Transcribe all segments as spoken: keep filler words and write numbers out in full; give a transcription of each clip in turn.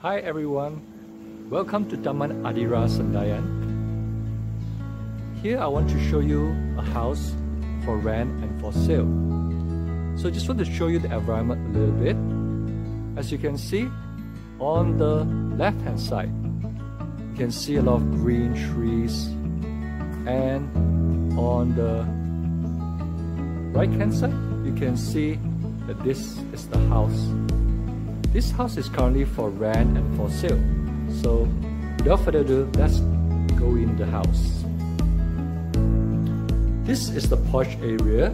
Hi everyone, welcome to Taman Adira Sendayan. Here I want to show you a house for rent and for sale. So just want to show you the environment a little bit. As you can see, on the left hand side, you can see a lot of green trees, and on the right hand side, you can see that this is the house. This house is currently for rent and for sale. So without further ado, let's go in the house. This is the porch area.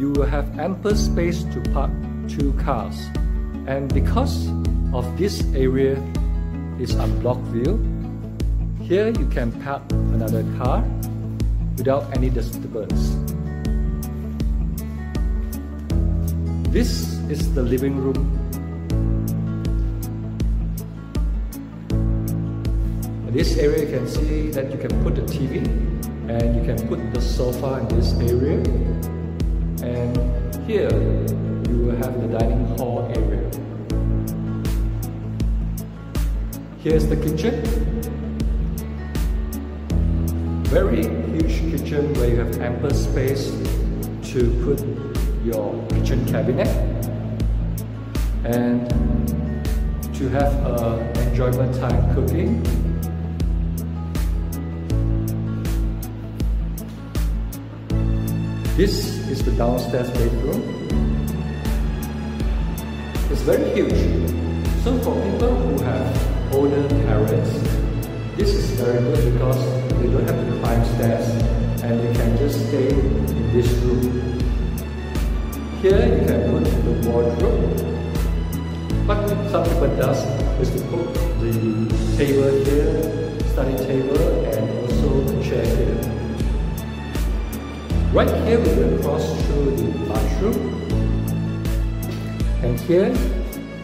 You will have ample space to park two cars. And because of this area is unblocked view, here you can park another car without any disturbance. This is the living room. In this area you can see that you can put the T V, and you can put the sofa in this area. And here you will have the dining hall area. Here's the kitchen. Very huge kitchen where you have ample space to put your kitchen cabinet and to have a enjoyment time cooking. This is the downstairs bedroom. It's very huge. So for people who have older parents, this is very good because they don't have to climb stairs and they can just stay in this room. Here you can put the wardrobe. What some people does is to put the table here, study table, and also the chair here. Right here we will cross through the bathroom, and here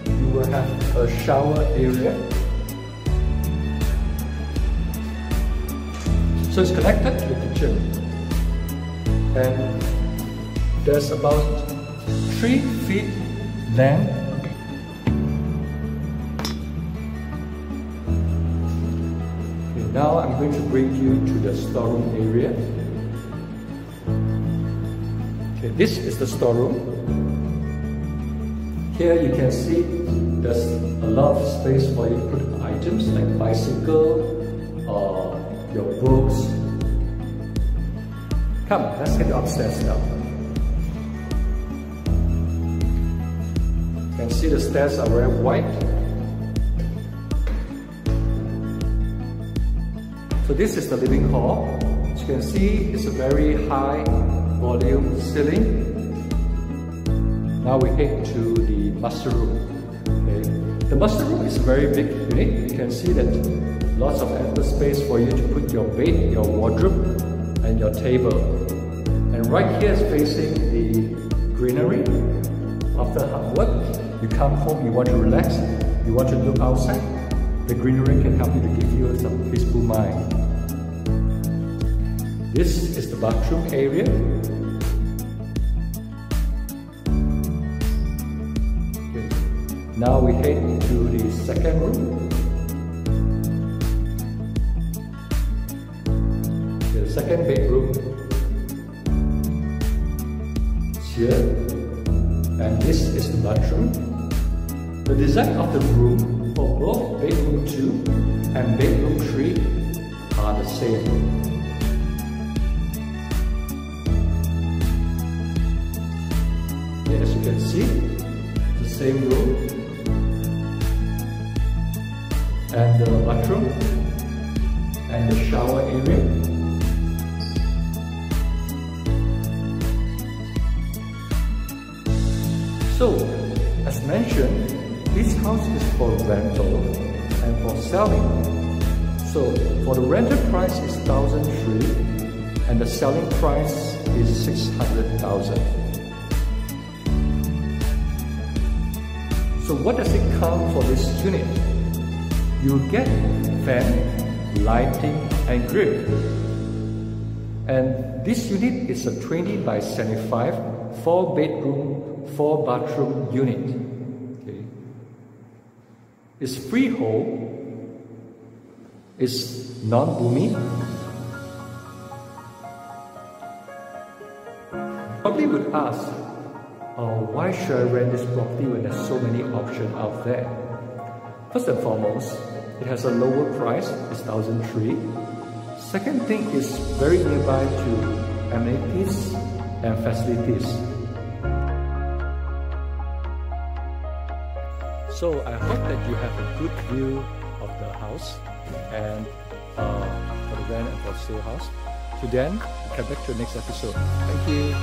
you will have a shower area. So it's connected to the kitchen, and there's about Three feet length. Okay, now I'm going to bring you to the storeroom area. Okay, this is the storeroom. Here you can see there's a lot of space for you to put items like bicycle or your books. Come, let's get upstairs now. You can see the stairs are very wide. So this is the living hall. As you can see, it's a very high volume ceiling. Now we head to the master room. Okay. The master room is a very big unit. You can see that lots of ample space for you to put your bed, your wardrobe, and your table. And right here is facing the greenery. After hard work, you come home, you want to relax, you want to look outside, the greenery can help you to give you some peaceful mind. This is the bathroom area. Okay. Now we head into the second room. Okay, the second bedroom is here. And this is the bathroom. The design of the room for both bedroom two and bedroom three are the same. Yeah, as you can see, the same room. And the bathroom and the shower area. So, as mentioned, this house is for rental and for selling. So, for the rental price is one thousand three hundred and the selling price is six hundred thousand. So, what does it come for this unit? You get fan, lighting and grill. And this unit is a twenty by seventy-five, four bedroom, four bathroom unit. Okay. Is freehold is non-bumi? Probably would ask, oh, why should I rent this property when there's so many options out there? First and foremost, it has a lower price, it's one thousand three. Second thing is very nearby to amenities and facilities. So I hope that you have a good view of the house and uh, for the rent and for sale house. Till then, come back to the next episode. Thank you.